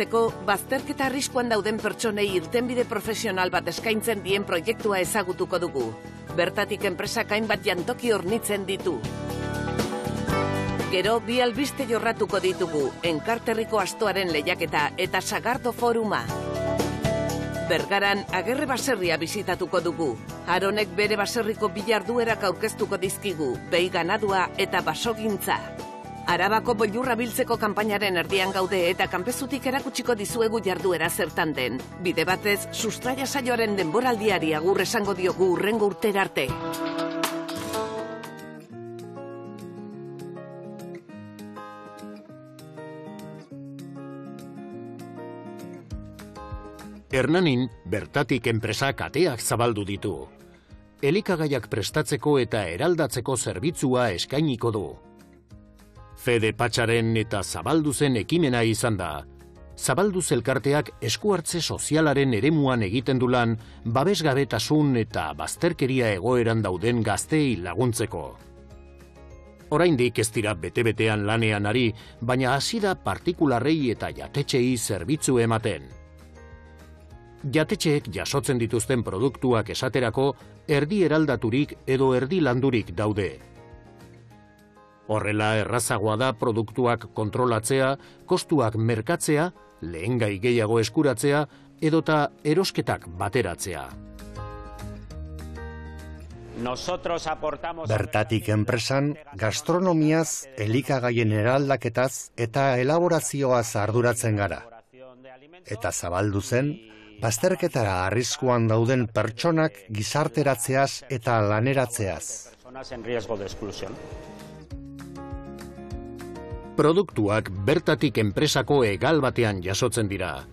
ikasteko bazterketa arriskuan dauden pertsonei irtenbide profesional bat eskaintzen dien proiektua ezagutuko dugu. Bertatik enpresak hainbat jantoki hornitzen ditu. Gero bi albiste jorratuko ditugu, Enkarterriko astoaren lehiaketa eta Sagardo Foruma. Bergaran Agerre Baserria bisitatuko dugu. Aronek bere baserriko bilarduerak aurkeztuko dizkigu, behi ganadua eta basogintza. Arabako Boilurra biltzeko kanpainaren erdian gaude eta kanpezutik erakutsiko dizuegu jarduera zertan den. Bide batez, Sustraia saioaren denboraldiari agur esango diogu hurrengo urtera arte. Hernanin, Bertatik enpresak ateak zabaldu ditu. Elikagaiak prestatzeko eta eraldatzeko zerbitzua eskainiko du. Fede Pacharen eta Zabalduzen ekimena izan da. Zabalduz elkarteak eskuartze sozialaren eremuan egiten du lan, babesgabetasun eta bazterkeria egoeran dauden gaztei laguntzeko. Oraindik ez dira bete-betean lanean ari, baina hasi da partikularrei eta jatetxei zerbitzu ematen. Jatetxeek jasotzen dituzten produktuak esaterako erdi eraldaturik edo erdi landurik daude. Horrela errazagoa da produktuak kontrolatzea, kostuak merkatzea, lehengai gehiago eskuratzea edota erosketak bateratzea. Bertatik enpresan gastronomiaz, elikagaien eraldaketaz eta elaborazioaz arduratzen gara. Eta Zabalduzen, bazterketara arriskuan dauden pertsonak gizarteratzeaz eta laneratzeaz. Produktuak Bertatik enpresako hegal batean jasotzen dira.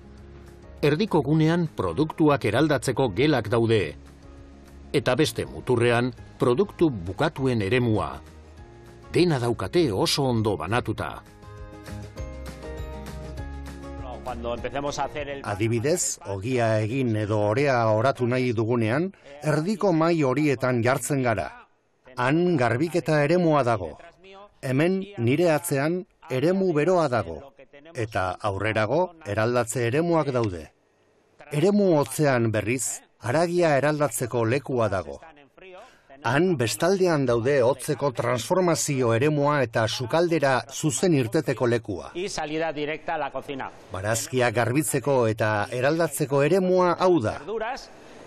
Erdiko gunean produktuak eraldatzeko gelak daude. Eta beste muturrean produktu bukatuen eremua. Dena daukate oso ondo banatuta. Adibidez, ogia egin edo orea oratu nahi dugunean, erdiko mai horietan jartzen gara. Han garbiketa eremua dago. Hemen nire atzean eremu beroa dago. Eta aurrerago eraldatze eremuak daude. Eremu hotzean berriz, haragia eraldatzeko lekua dago. Han bestaldean daude hotzeko transformazio eremua eta sukaldera zuzen irteteko lekua. Barazkiak garbitzeko eta eraldatzeko eremua hau da.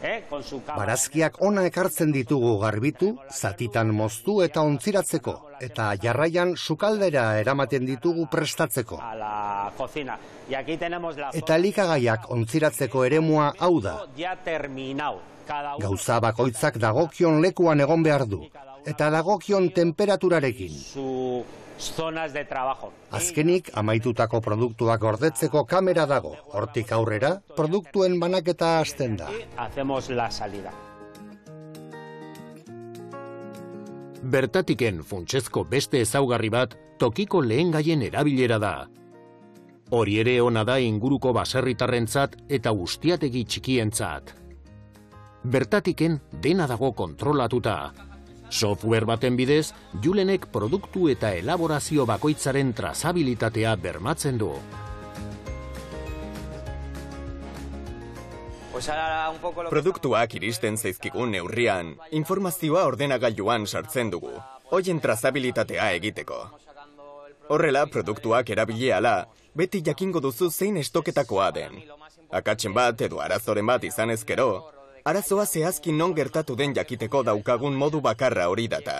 Barazkiak ona ekartzen ditugu garbitu, zatitan moztu eta ontziratzeko, eta jarraian sukaldera eramaten ditugu prestatzeko. Eta elikagaiak ontziratzeko eremua hau da. Gauza bakoitzak dagokion lekuan egon behar du, eta dagokion temperaturarekin. Azkenik, amaitutako produktuak gordetzeko kamera dago, hortik aurrera, produktuen banaketa hasten da. Bertatiken funtsezko beste ezaugarri bat tokiko lehengaien erabilera da. Hori ere ona da inguruko baserritarrentzat eta ustiategi txikientzat. Bertatiken dena dago kontrolatuta. Software baten bidez, Julenek produktu eta elaborazio bakoitzaren trazabilitatea bermatzen du. Produktuak iristen zaizkigun neurrian, informazioa ordenagailuan sartzen dugu, hoien trazabilitatea egiteko. Horrela, produktuak erabileala, beti jakingo duzu zein estoketakoa den. Akatzen bat edo arazoren bat izan ezkero, arazoa zehazki non gertatu den jakiteko daukagun modu bakarra hori data.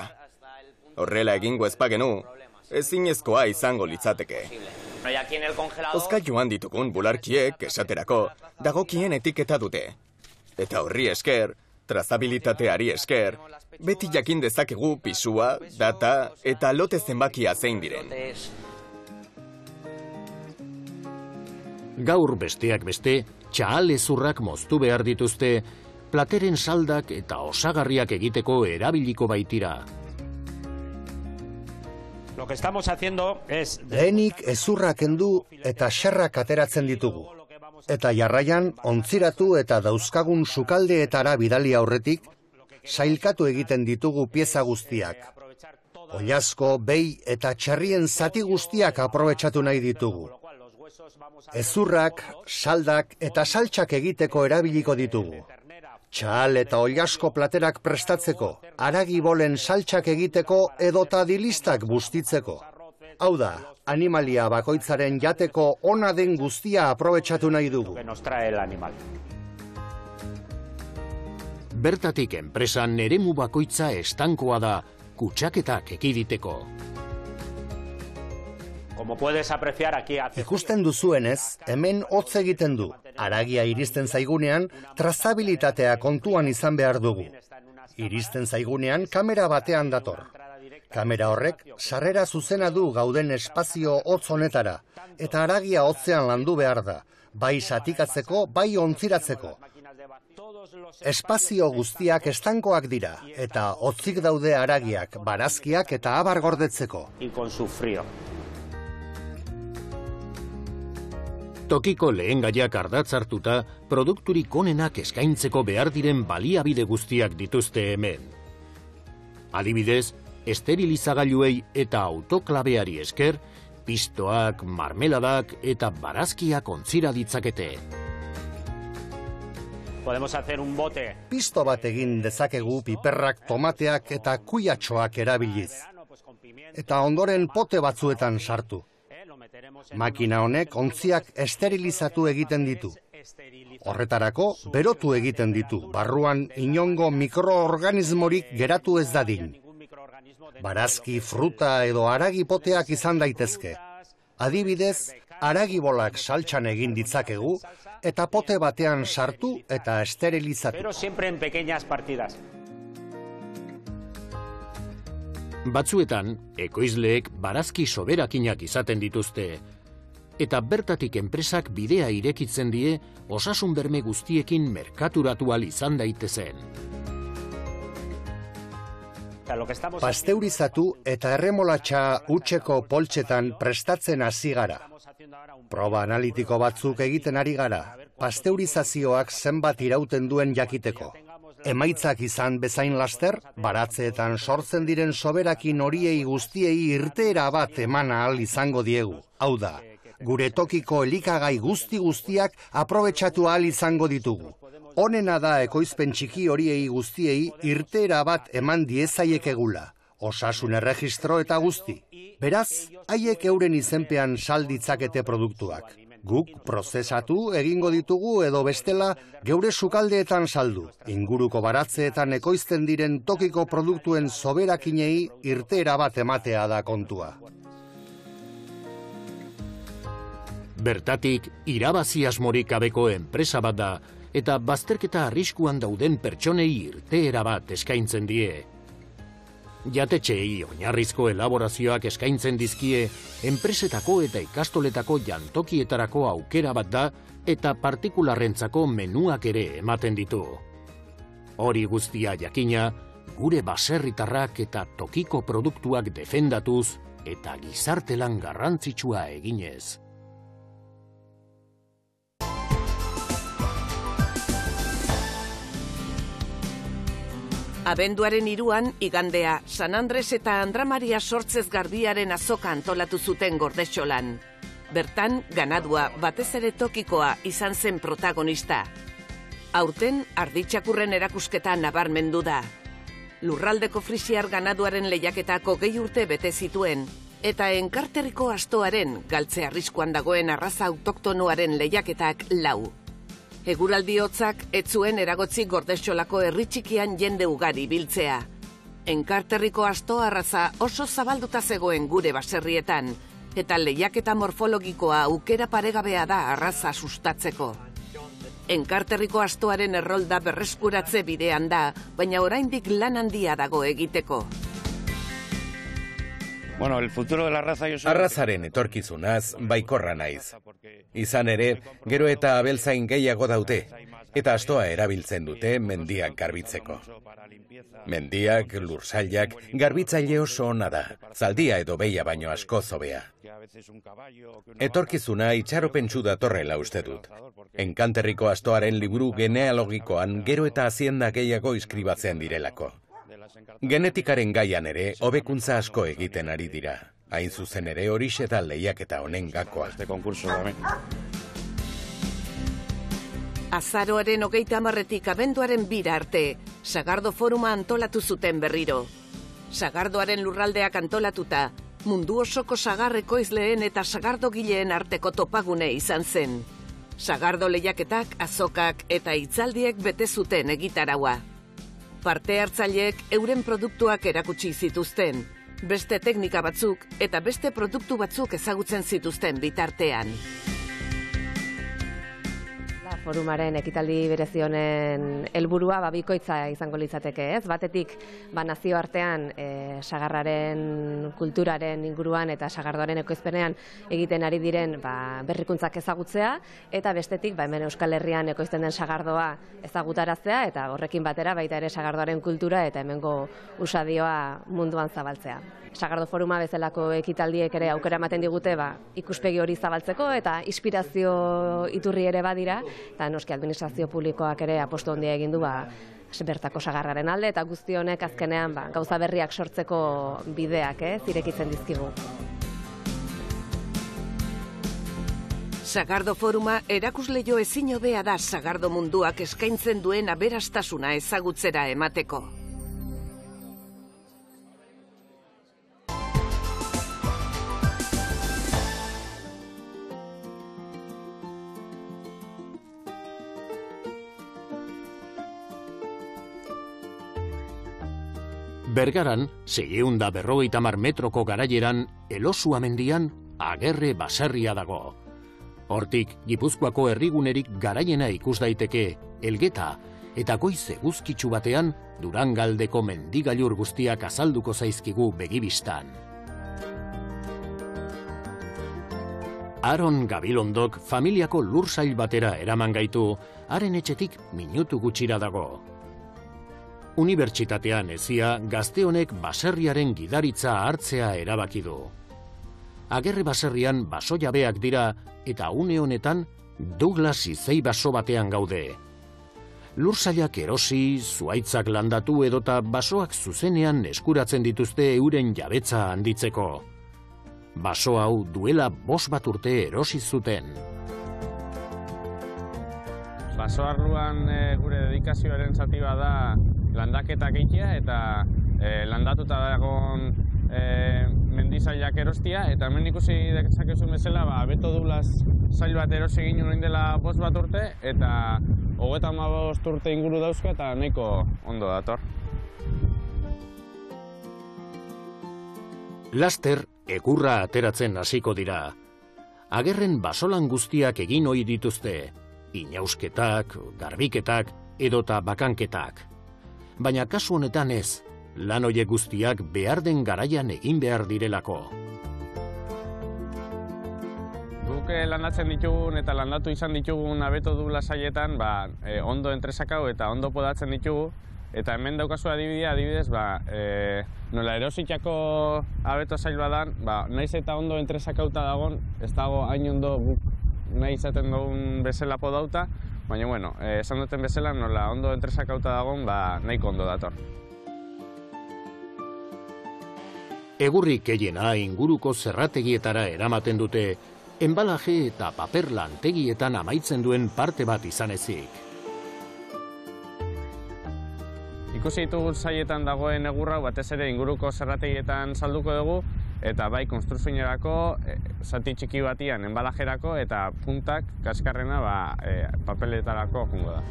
Horrela egingo ez bagenu, ezinezkoa izango litzateke. Hozkailuan ditugun bularkiek esaterako dagokien etiketa dute. Eta horri esker, trazabilitateari esker, beti jakin dezakegu pisua, data eta lote zenbakia zein diren. Gaur besteak beste, txahal ezurrak moztu behar dituzte, plateren saldak eta osagarriak egiteko erabiliko baitira. Lehenik ezurra kendu eta xerrak ateratzen ditugu. Eta jarraian ontziratu eta dauzkagun sukaldeetara bidali aurretik, sailkatu egiten ditugu pieza guztiak. Oilasko, behi eta txerrien zati guztiak aprobetxatu nahi ditugu. Ezurrak, saldak eta saltsak egiteko erabiliko ditugu. Txal eta oilasko platerak prestatzeko, aragibolen saltsak egiteko edota dilistak bustitzeko. Hau da, animalia bakoitzaren jateko ona den guztia aprobetxatu nahi dugu. Bertatik enpresan eremu bakoitza estankoa da, kutsaketak ekiditeko. Ikusten duzuenez, hemen hotz egiten du. Aragia iristen zaigunean, trazabilitatea kontuan izan behar dugu. Iristen zaigunean, kamera batean dator. Kamera horrek, sarrera zuzena du gauden espazio hotz honetara, eta aragia hotzean landu behar da, bai satikatzeko, bai ontziratzeko. Espazio guztiak estankoak dira, eta hotzik daude aragiak, barazkiak eta abar gordetzeko. Tokiko lehengaiak ardatz hartuta, produkturik onenak eskaintzeko behar diren baliabide guztiak dituzte hemen. Adibidez, esterilizagailuei eta autoklabeari esker, pistoak, marmeladak eta barazkiak ontzira ditzakete. Pisto bat egin dezakegu piperrak, tomateak eta kuiatxoak erabiliz. Eta ondoren pote batzuetan sartu. Makina honek ontziak esterilizatu egiten ditu. Horretarako, berotu egiten ditu, barruan inongo mikroorganismorik geratu ez dadin. Barazki, fruta edo aragipoteak izan daitezke. Adibidez, aragibolak saltsan egin ditzakegu, eta pote batean sartu eta esterilizatu. Batzuetan, ekoizleek barazki soberakinak izaten dituzte, eta Bertatik enpresak bidea irekitzen die osasun berme guztiekin merkaturatu ahal izan daitezen. Pasteurizatu eta erremolatxa utxeko poltsetan prestatzen hasi gara. Proba analitiko batzuk egiten ari gara, pasteurizazioak zenbat irauten duen jakiteko. Emaitzak izan bezain laster, baratzeetan sortzen diren soberakin horiei guztiei irteera bat eman ahal izango diegu. Hau da, gure tokiko elikagai guztiak aprobetxatu ahal izango ditugu. Honena da ekoizpen txiki horiei guztiei irteera bat eman diezaiek egula, osasun erregistro eta guzti. Beraz, haiek euren izenpean salditzakete produktuak. Guk prozesatu egingo ditugu edo bestela geure sukaldeetan saldu. Inguruko baratzeetan ekoizten diren tokiko produktuen soberakinei irteera bat ematea da kontua. Bertatik irabazi asmorik gabeko enpresa bat da, eta bazterketa arriskuan dauden pertsonei irteera bat eskaintzen die. Jatetxeei oinarrizko elaborazioak eskaintzen dizkie, enpresetako eta ikastoletako jantokietarako aukera bat da, eta partikularrentzako menuak ere ematen ditu. Hori guztia jakina, gure baserritarrak eta tokiko produktuak defendatuz eta gizartelan garrantzitsua eginez. Abenduaren 3an, igandea, San Andres eta Andramaria Sortzez Gardiaren azoka antolatu zuten Gordetxolan. Bertan, ganadua, batez ere tokikoa, izan zen protagonista. Aurten, arditxakurren erakusketa nabarmendu da. Lurraldeko Frisiar ganaduaren lehiaketako gehi urte bete zituen, eta Enkarterriko astoaren, galtze arriskuan dagoen arraza autoktonoaren lehiaketak 4. Eguraldi hotzak ez zuen eragotzi Gordetxolako herri txikian jende ugari biltzea. Enkarterriko astoa arraza oso zabalduta zegoen gure baserrietan, eta lehiaketa morfologikoa aukera paregabea da arraza sustatzeko. Enkarterriko astoaren errolda berreskuratze bidean da, baina oraindik lan handia dago egiteko. Arrazaren etorkizunaz baikorra naiz. Izan ere, gero eta abeltzain gehiago daute, eta astoa erabiltzen dute mendiak garbitzeko. Mendiak, lursailak, garbitzaile oso ona da, zaldia edo behia baino asko zobea. Etorkizuna itxaropentsu datorrela uste dut. Enkarterriko astoaren liburu genealogikoan gero eta hazienda gehiago inskribatzen direlako. Genetikaren gaian ere, hobekuntza asko egiten ari dira. Hain zuzen ere hori eta lehiaketa honen gakoa. Este concurso también. Azaroaren 30etik abenduaren 2 arte, Sagardo Foruma antolatu zuten berriro. Sagardoaren lurraldeak antolatuta, mundu osoko sagarrekoizleen eta sagardogileen arteko topagune izan zen. Sagardo lehiaketak, azokak eta hitzaldiek bete zuten egitaraua. Parte hartzaileek euren produktuak erakutsi zituzten, beste teknika batzuk eta beste produktu batzuk ezagutzen zituzten bitartean. Forumaren ekitaldi berezi honen helburua bikoitza izango litzateke, ez? Batetik, nazioartean sagarraren kulturaren inguruan eta sagardoaren ekoizpenean egiten ari diren berrikuntzak ezagutzea, eta bestetik, hemen Euskal Herrian ekoizten den sagardoa ezagutaraztea, eta horrekin batera baita ere sagardoaren kultura eta hemengo usadioa munduan zabaltzea. Sagardo Foruma bezalako ekitaldiek ere aukera ematen digute ikuspegi hori zabaltzeko eta inspirazio iturri ere badira. Eta noski administrazio publikoak ere apostu handia egin du bertako sagarraren alde, eta guzti honek azkenean gauza berriak sortzeko bideak irekitzen dizkigu. Sagardo Foruma erakusleiho ezin hobea da sagardo munduak eskaintzen duen aberastasuna ezagutzera emateko. Bergaran, 650 metroko garaieran, Elosua mendian, Agerre Baserria dago. Hortik, Gipuzkoako herrigunerik garaiena ikus daiteke, Elgeta, eta goize eguzkitsu batean, Durangaldeko mendigailur guztiak azalduko zaizkigu begibistan. Aron Gabilondok familiako lursail batera eraman gaitu, haren etxetik minutu gutxira dago. Unibertsitatean ezia, gazte honek baserriaren gidaritza hartzea erabaki du. Agerre Baserrian baso jabeak dira eta une honetan Douglas Izei baso batean gaude. Lursailak erosi, zuaitzak landatu edota basoak zuzenean eskuratzen dituzte euren jabetza handitzeko. Baso hau duela 5 urte erosi zuten. Baso arruan gure dedikazioaren zati bat da landaketak egitea eta landatuta dagoen mendizailak erostia, eta hemen ikusi dezakezun bezala Beto Douglas zail bat erosi egin orain dela 5 urte eta 35 urte inguru dauzka eta nahiko ondo dator. Laster egurra ateratzen hasiko dira. Agerren basolan guztiak egin ohi dituzte, inausketak, garbiketak edota bakanketak. Baina kasu honetan ez, lan horiek guztiak behar den garaian egin behar direlako. Guk landatzen ditugun eta landatu izan ditugun Abeto Douglas zailetan ondo entresakau eta ondo podatzen ditugu, eta hemen daukazu adibidez, nola erositako abeto zail badan, naiz eta ondo entresakauta dagon, ez dago hain ondo guk nahi izaten dugun bezala podauta, baina, bueno, esan duten bezala, nola ondo entresakauta dagoen, nahiko ondo dator. Egurrik gehiena inguruko zerrategietara eramaten dute, enbalaje eta paper lantegietan amaitzen duen parte bat izan ezik. Ikusi ditugu zailetan dagoen egurra, batez ere inguruko zerrategietan salduko dugu, eta bai konstrukzionerako, zati txiki batian enbalajerako eta puntak kaskarrena papeletarako jungo da.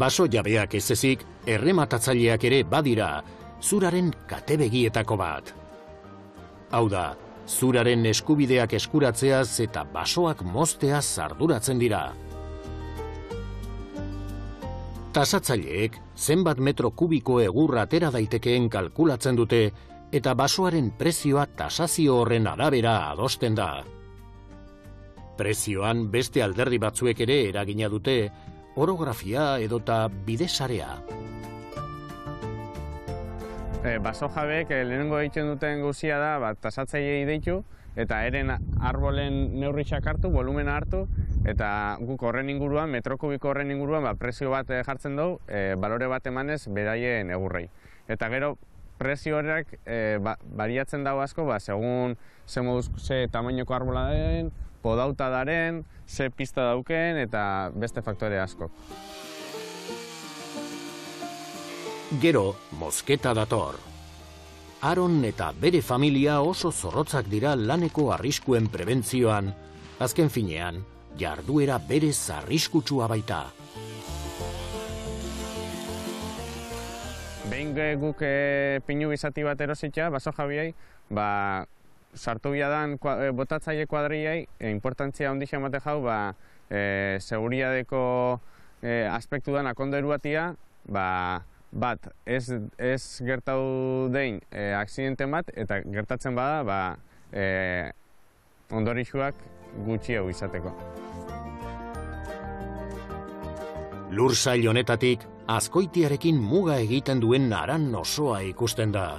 Baso jabeak ez ezik, errematatzaileak ere badira, zuraren katebegietako bat. Hau da, zuraren eskubideak eskuratzeaz eta basoak mozteaz arduratzen dira. Tasatzaileek zenbat metro kubiko egurra atera daitekeen kalkulatzen dute eta basoaren prezioa tasazio horren arabera adosten da. Prezioan beste alderdi batzuek ere eragina dute, orografia edota bidesarea. Baso jabeek lehenengo egiten duten guzia da tasatzailei deitu eta heren arbolen neurriak hartu, volumena hartu, eta guk horren inguruan, metrokubiko horren inguruan, prezio bat jartzen dugu, balore bat emanez beraien egurrei. Eta gero prezio horrek bariatzen dago asko, segun ze tamainoko arbola den, podauta daren, ze pista dauken eta beste faktore asko. Gero, mozketa dator. Aron eta bere familia oso zorrotzak dira laneko arriskuen prebentzioan, azken finean, jarduera berez arriskutsua baita. Behin guk pinu izati bat erositea, baso jabiai, sartu biadan botatzaile kuadriai, importantzia ondixen bate jau, seguriadeko aspektudan akondo eruatia, bat, ez gertau dein aksidenten bat, eta gertatzen bada, ondorixuak gutxi hau izateko. Lursail honetatik, Azkoitiarekin muga egiten duen Aran osoa ikusten da.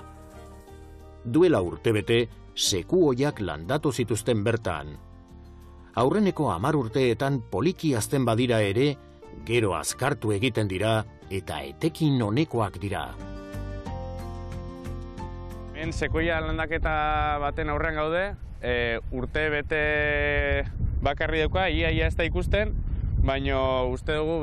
Duela urtebete, sekuoiak landatu zituzten bertan. Aurreneko 10 urteetan poliki hazten badira ere, gero azkartu egiten dira eta etekin onekoak dira. Hemen sekuoia landaketa baten aurrean gaude, urtebete bakarri dauka, ia ez da ikusten, baina uste dugu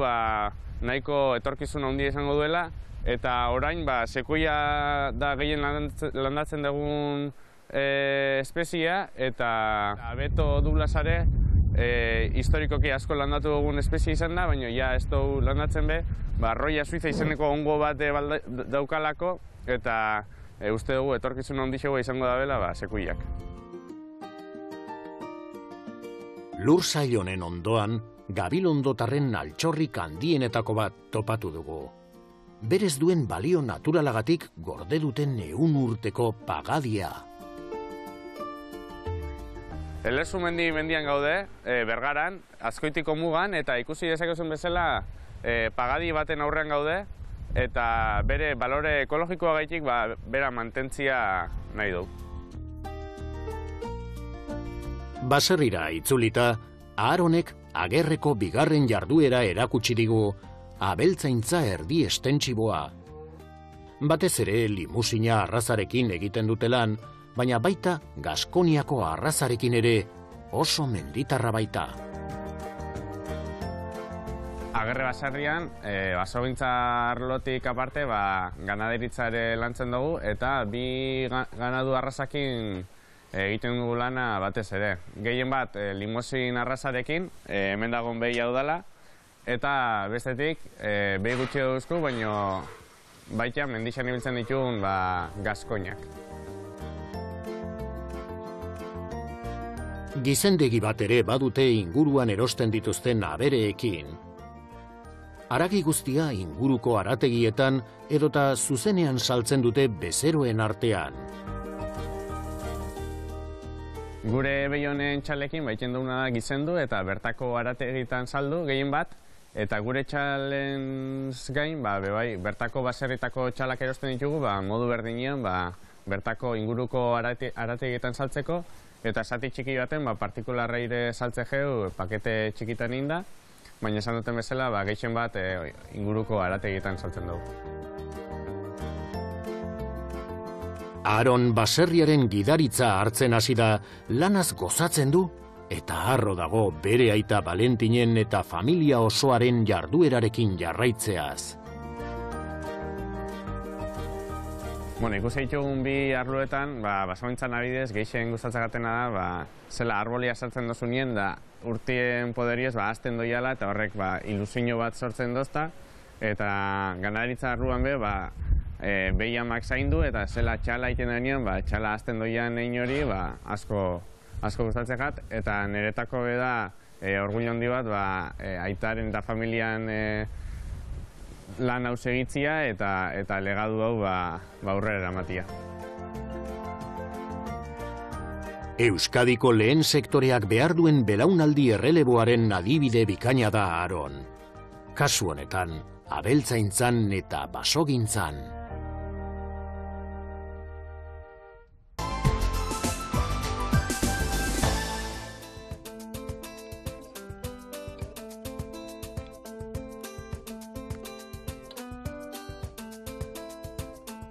nahiko etorkizun handia izango duela, eta orain sekuoia da gehien landatzen dugun espezia, eta abeto Douglasare historikoki asko landatu dugun espezia izan da, baina ja ez dugu landatzen be, roia suiza izeneko ongo bat daukalako, eta uste dugu etorkizun handiagoa izango da bela sekuoiak. Lursail honen ondoan, Gabilondotarren altxorrik handienetako bat topatu dugu. Berez duen balio naturalagatik gorde duten 100 urteko pagadia. Elezu mendian gaude, Bergaran, Azkoitiko mugan, eta ikusi dezakezun bezala pagadi baten aurrean gaude, eta bere balore ekologikoagaitik bera mantentzia nahi du. Baserrira itzulita, Aronek Agerreko bigarren jarduera erakutsi digu, abeltzaintza erdi estentsiboa. Batez ere limusina arrazarekin egiten dutelan, baina baita Gaskoniako arrazarekin ere oso menditarra baita. Agerre Baserrian, basogintza arlotik aparte, ganaderitza ere lantzen dugu, eta bi ganadu arrazakin egiten dugu lana batez ere. Gehien bat limosin arrazarekin, hemen dagoen behia dudala, eta bestetik behi gutxi duzku, baina baita mendixan ibiltzen ditugun Gaskoniak. Gizendegi bat ere badute inguruan erosten dituzten abereekin. Aragi guztia inguruko arategietan edota zuzenean saltzen dute bezeroen artean. Gure behi honen txalekin baiten duguna da gizendu eta bertako arategitan saldu gehien bat, eta gure txalenz gain bertako baserritako txalak erosten ditugu modu berdinean bertako inguruko arategitan saltzeko, eta zati txiki baten partikularreire saltze geu pakete txikitan inda, baina esan duten bezala gehien bat inguruko arategitan saltzen dugu. Aron baserriaren gidaritza hartzen hasi da, lanaz gozatzen du eta harro dago bere aita Valentinen eta familia osoaren jarduerarekin jarraitzeaz. Ikusi ditugun bi arloetan, basogintzan adibidez gehien gustatzen zaidana da, zela arbolia sartzen dozunean da urtien poderiez hazten doiala eta horrek ilusio bat sortzen dozta, eta ganaderitza arloan be behi amak zaindu eta zela txala egiten denean, txala azten doian egin hori asko gustatzen jat, eta niretako beda orgullo handi bat aitaren eta familian lan hau segitzia eta legadu hau aurrera eramatia. Euskadiko lehen sektoreak behar duen belaunaldi erreleboaren adibide bikaina da Aron. Kasu honetan, abeltzaintzan eta basogintzan.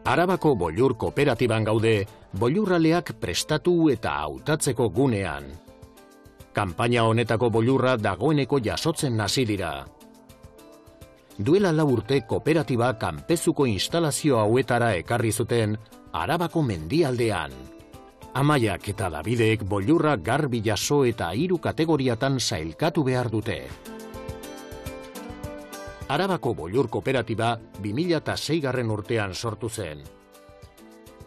Arabako Boilur kooperatiban gaude, boilurraleak prestatu eta hautatzeko gunean. Kanpaina honetako boilurra dagoeneko jasotzen hasi dira. Duela 4 urte kooperatiba kanpezuko instalazio hauetara ekarri zuten Arabako mendialdean. Amaiak eta Dabideek boilurra garbi jaso eta 3 kategoriatan sailkatu behar dute. Arabako Boilur kooperatiba 2006 urtean sortu zen.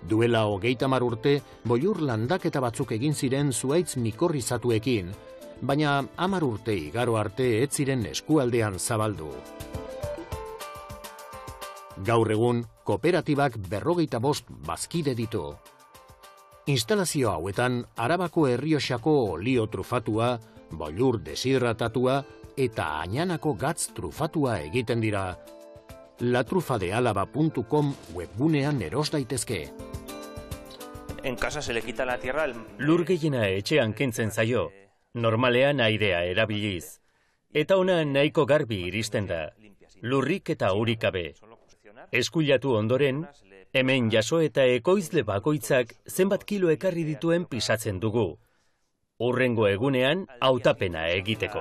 Duela 30 urte, boilur landaketa batzuk egin ziren zuaitz mikorrizatuekin, baina 10 urte igaro arte ez ziren eskualdean zabaldu. Gaur egun, kooperatibak 45 bazkide ditu. Instalazio hauetan Arabako Errioxako olio trufatua, boilur deshidratatua, eta Añanako gatz trufatua egiten dira. Latrufadealaba.com webgunean eros daitezke. En casa se le quita la tierra. Lur gehiena etxean kentzen zaio, normalean airea erabiliz. Eta ona nahiko garbi iristen da, lurrik eta urik gabe. Eskuilatu ondoren, hemen jaso eta ekoizle bakoitzak zenbat kilo ekarri dituen pisatzen dugu. Urrengo egunean hautapena egiteko.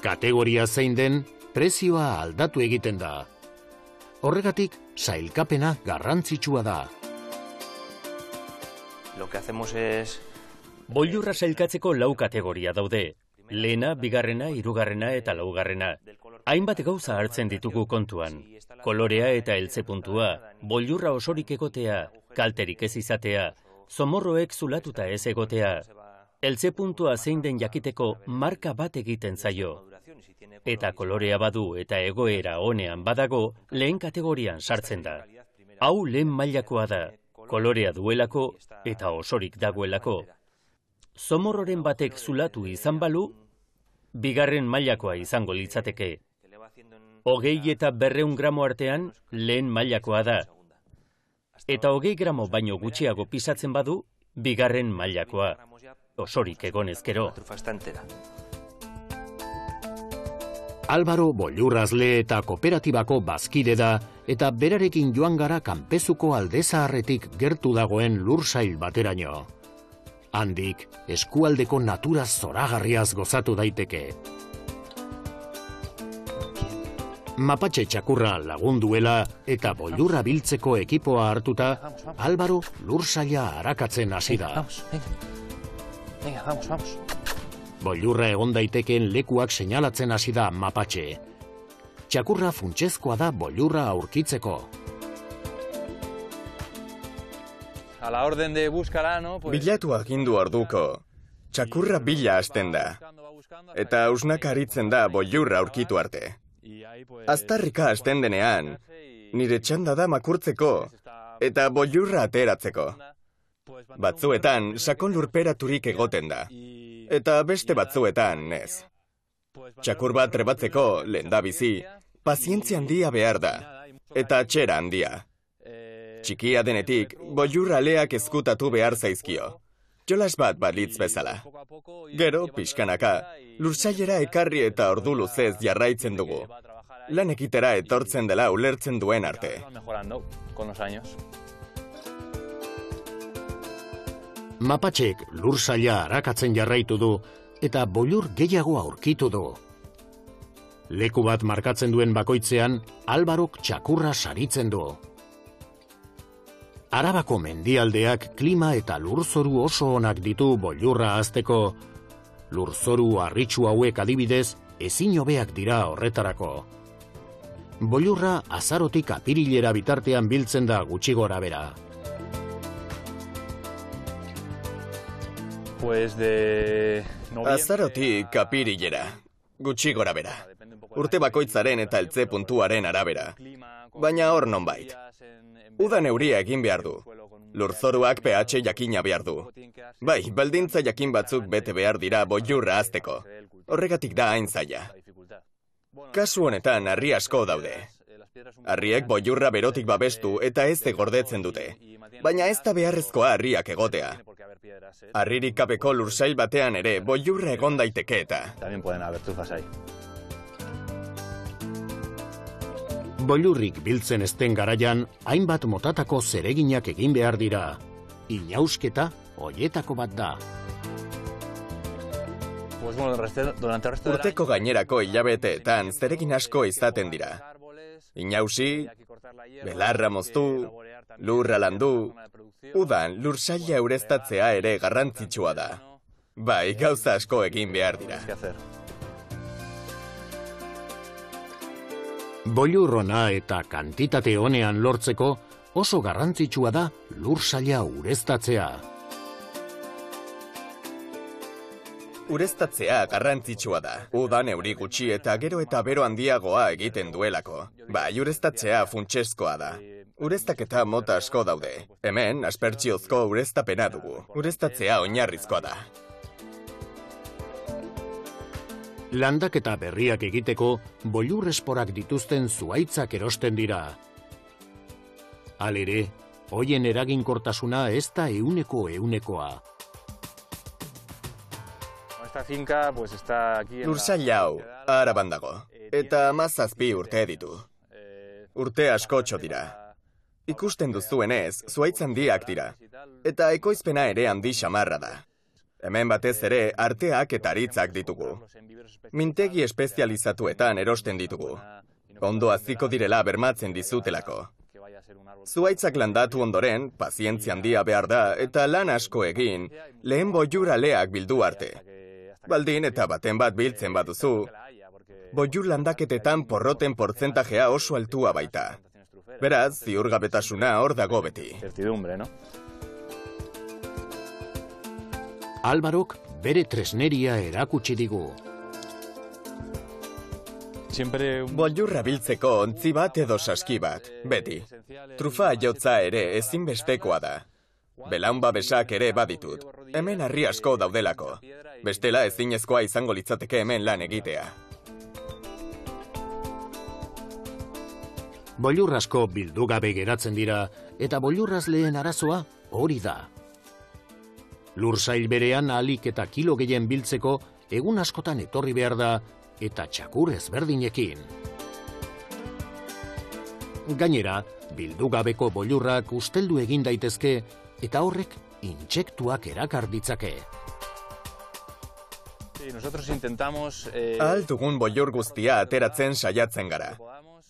Kategoria zein den, prezioa aldatu egiten da. Horregatik, sailkapena garrantzitsua da. Boilurra sailkatzeko 4 kategoria daude. Lehena, bigarrena, hirugarrena eta laugarrena. Hainbat gauza hartzen ditugu kontuan. Kolorea eta heltze puntua, boilurra osorik egotea, kalterik ez izatea, zomorroek zulatuta ez egotea, heltze puntua zein den jakiteko marka bat egiten zaio. Eta kolorea badu eta egoera onean badago, lehen kategorian sartzen da. Hau lehen mailakoa da, kolorea duelako eta osorik dagoelako. Zomorroren batek zulatu izan balu, bigarren mailakoa izango litzateke. 20 eta 200 gramo artean lehen mailakoa da. Eta 20 gramo baino gutxiago pisatzen badu, bigarren mailakoa. Osorik egonezkero. Álvaro boilurrazle eta kooperatibako bazkide da, eta berarekin joan gara kanpezuko aldezaharretik gertu dagoen lursail bateraino. Handik, eskualdeko natura zoragarriaz gozatu daiteke. Mapatxe txakurra lagunduela eta boilurra biltzeko ekipoa hartuta, Álvaro lursaila arakatzen hasi da. Boilurra egon daitekeen lekuak seinalatzen hasi da Mapatxe. Txakurra funtsezkoa da boilurra aurkitzeko. Bilatuak indu orduko, txakurra bila hasten da, eta hausnaka aritzen da boilurra aurkitu arte. Aztarrika hasten denean, nire txanda da makurtzeko eta boilurra ateratzeko. Batzuetan sakon lurperaturik egoten da, eta beste batzuetan ez. Txakur bat trebatzeko lehendabizi, pazientzia handia behar da, eta txera handia. Txikia denetik, boilurraleak ezkutatu behar zaizkio. Jolas bat balitz bezala. Gero, pixkanaka, lursailera ekarri eta ordu luzez jarraitzen dugu. Lan ekitera etortzen dela ulertzen duen arte. Mapatxek lursaila arakatzen jarraitu du eta boilur gehiago aurkitu du. Leku bat markatzen duen bakoitzean, Albarok txakurra saritzen du. Arabako mendialdeak klima eta lurzoru oso onak ditu boilurra hazteko. Lurzoru harritsu hauek adibidez ezin hobeak dira horretarako. Boilurra azarotik apirilera bitartean biltzen da gutxi gorabehera. Azarotik apirilera, gutxi gorabehera. Urte bakoitzaren eta heltze puntuaren arabera. Baina hor nonbait. Udan euria egin behar du. Lurzoruak pH jakina behar du. Bai, baldintza jakin batzuk bete behar dira boilurra hazteko. Horregatik da hain zaila. Kasu honetan harri asko daude. Harriek boilurra berotik babestu eta ez egordetzen dute. Baina ez da beharrezkoa harriak egotea. Harririk gabeko lursail batean ere boilurra egon daiteke eta. boilurrik biltzen ezten garaian, hainbat motatako zereginak egin behar dira. Inausketa hoietako bat da. Urteko gainerako hilabeteetan zeregin asko izaten dira. Inausi, belarra moztu, lurra landu, udan lursaila eureztatzea ere garrantzitsua da. Bai, gauza asko egin behar dira. Boilurrona eta kantitate honean lortzeko oso garrantzitsua da lursaila ureztatzea. Ureztatzea garrantzitsua da, udan euri gutxi eta gero eta bero handiagoa egiten duelako. Bai, ureztatzea funtsezkoa da. Ureztaketa mota asko daude. Hemen, aspertsiozko ureztapena dugu. Ureztatzea oinarrizkoa da. Landaketa berriak egiteko, boilur esporak dituzten zuhaitzak erosten dira. Halere, hoien eraginkortasuna ez da 100%. Lursail hau, Araban dago, eta 17 urte ditu. Urte askotxo dira. Ikusten duzuenez, zuhaitz handiak dira, eta ekoizpena ere handi xamarra da. Hemen batez ere, arteak eta aritzak ditugu. Mintegi espezializatuetan erosten ditugu. Ondo haziko direla bermatzen dizutelako. Zuhaitzak landatu ondoren, pazientzia handia behar da, eta lan asko egin, lehen boiluraleak bildu arte. Baldin eta baten bat biltzen baduzu, boilur landaketetan porroten portzentajea oso altua baita. Beraz, ziurgabetasuna hor dago beti. Álvarok bere tresneria erakutsi digu. Boilurra biltzeko ontzi bat edo saski bat, beti. Trufa jotza ere ezinbestekoa da. Belaun babesak ere baditut, hemen harri asko daudelako. Bestela ezinezkoa izango litzateke hemen lan egitea. Boilur asko bildugabe geratzen dira, eta boilurraz lehen arazoa hori da. Lursail berean ahalik eta kilo gehien biltzeko egun askotan etorri behar da, eta txakur ezberdinekin. Gainera, bildugabeko boilurrak usteldu egin daitezke, eta horrek intsektuak erakar ditzake. Ahal dugun boilur guztia ateratzen saiatzen gara.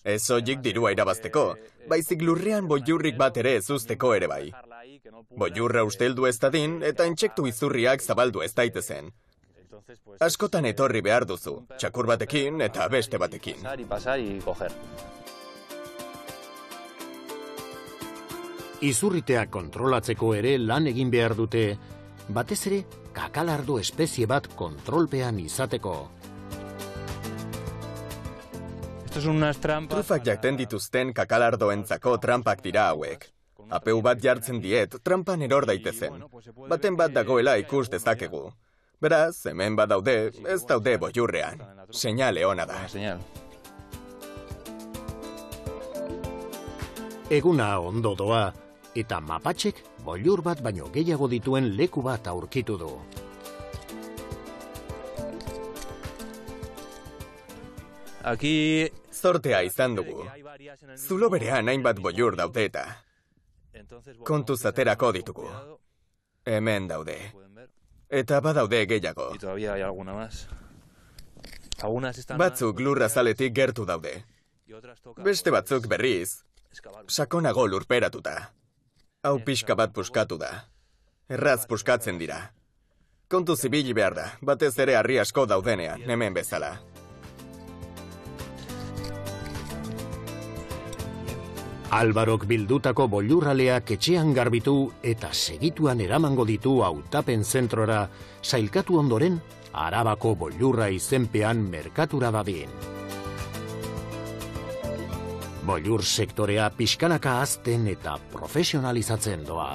Ez soilik dirua irabazteko, baizik lurrean boilurrik bat ere ez uzteko ere bai. Boilurra usteldu ez dadin eta intsektu izurriak zabaldu ez daitezen. Askotan etorri behar duzu, txakur batekin eta beste batekin. Izurriteak kontrolatzeko ere lan egin behar dute, batez ere kakalardo espezie bat kontrolpean izateko. Trufak jakten dituzten kakalardoentzako trampak dira hauek. Apeu bat jartzen diet, trampan eror daitezen. Baten bat dagoela ikus dezakegu. Beraz, hemen bat daude, ez daude boilurrean. Seinale ona da. Eguna ondo doa, eta Mapatxek boilur bat baino gehiago dituen leku bat aurkitu du. Zortea izan dugu. Zulo berean hainbat boilur daude eta kontuz aterako ditugu. Hemen daude. Eta badaude gehiago. Batzuk lurra zaletik gertu daude. Beste batzuk berriz, sakonago lurperatuta. Hau pixka bat puskatu da. Erraz puskatzen dira. Kontu zibili behar da, batez ere harri asko daudenean, hemen bezala. Álvarok bildutako boilurraleak etxean garbitu eta segituan eramango ditu hautapen zentrora, sailkatu ondoren Arabako Boilurra izenpean merkatura dadin. Boilur sektorea pixkanaka hazten eta profesionalizatzen doa.